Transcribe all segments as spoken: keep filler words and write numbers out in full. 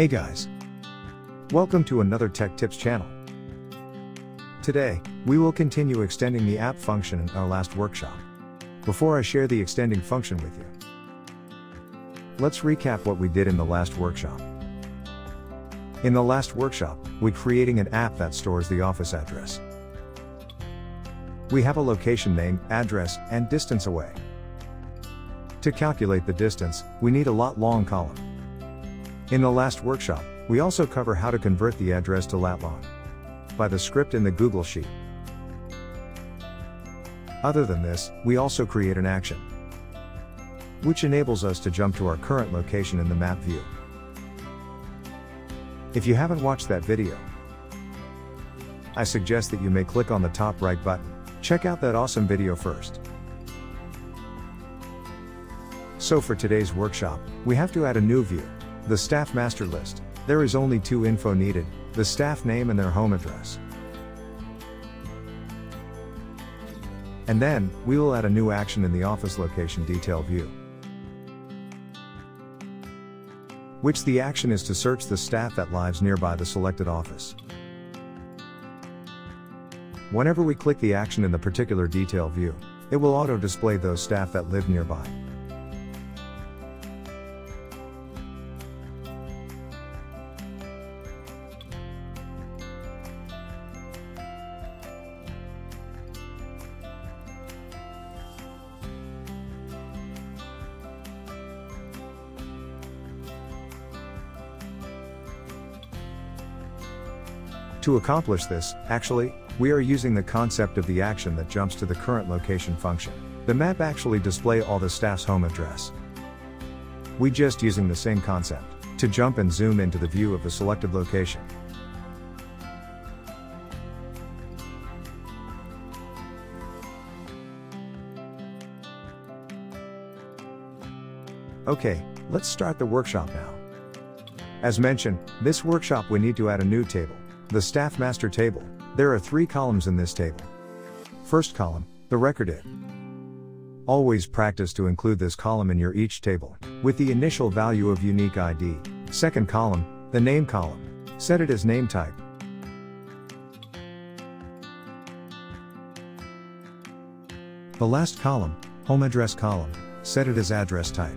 Hey guys! Welcome to another Tech Tips channel. Today, we will continue extending the app function in our last workshop. Before I share the extending function with you, let's recap what we did in the last workshop. In the last workshop, we creating an app that stores the office address. We have a location name, address, and distance away. To calculate the distance, we need a lot long column. In the last workshop, we also cover how to convert the address to lat long by the script in the Google Sheet. Other than this, we also create an action, which enables us to jump to our current location in the map view. If you haven't watched that video, I suggest that you may click on the top right button. Check out that awesome video first. So for today's workshop, we have to add a new view, the staff master list. There is only two info needed, the staff name and their home address. And then, we will add a new action in the office location detail view, which the action is to search the staff that lives nearby the selected office. Whenever we click the action in the particular detail view, it will auto-display those staff that live nearby. To accomplish this, actually, we are using the concept of the action that jumps to the current location function. The map actually displays all the staff's home address. We just using the same concept to jump and zoom into the view of the selected location. Okay, let's start the workshop now. As mentioned, this workshop we need to add a new table, the staff master table. There are three columns in this table. First column, the record I D. Always practice to include this column in your each table, with the initial value of unique I D. Second column, the name column. Set it as name type. The last column, home address column. Set it as address type.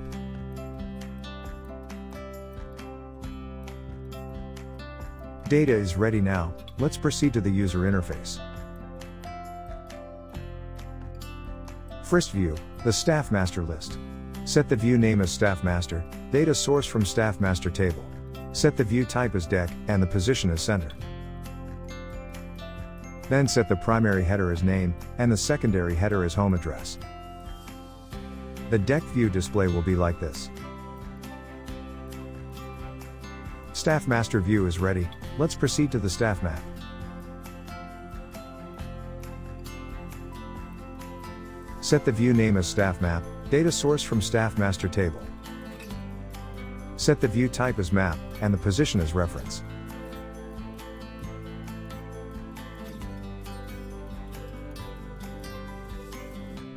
Data is ready now, let's proceed to the user interface. First view, the staff master list. Set the view name as staff master, data source from staff master table. Set the view type as deck, and the position as center. Then set the primary header as name, and the secondary header as home address. The deck view display will be like this. Staff master view is ready, let's proceed to the staff map. Set the view name as staff map, data source from staff master table. Set the view type as map, and the position as reference.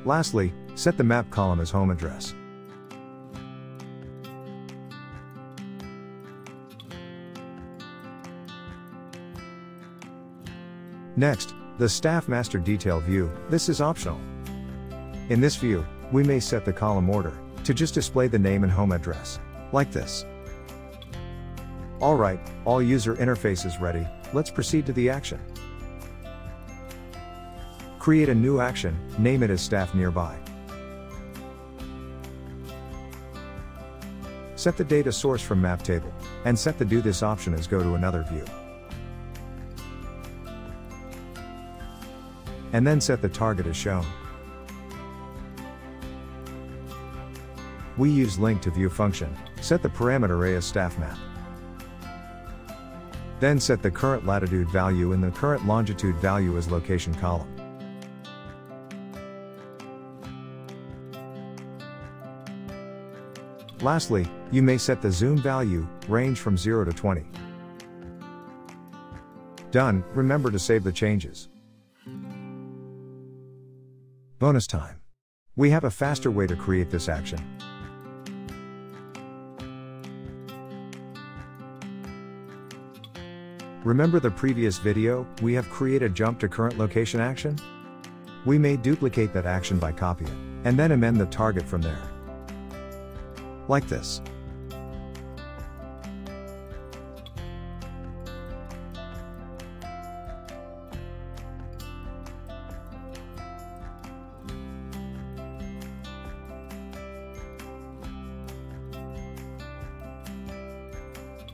Lastly, set the map column as home address. Next, the staff master detail view. This is optional. In this view, we may set the column order to just display the name and home address, like this. Alright, all user interface is ready, let's proceed to the action. Create a new action, name it as staff nearby. Set the data source from map table, and set the do this option as go to another view. And then set the target as shown. We use link to view function, set the parameter A as staff map. Then set the current latitude value and the current longitude value as location column. Lastly, you may set the zoom value, range from zero to twenty. Done, remember to save the changes. Bonus time. We have a faster way to create this action. Remember the previous video, we have created jump to current location action? We may duplicate that action by copying it, and then amend the target from there. Like this.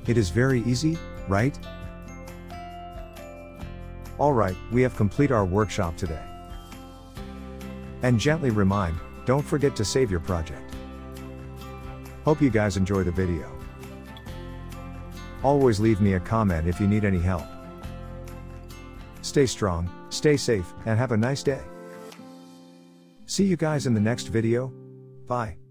It is very easy, right? Alright, we have complete our workshop today. And gently remind, don't forget to save your project. Hope you guys enjoy the video. Always leave me a comment if you need any help. Stay strong, stay safe, and have a nice day. See you guys in the next video. Bye.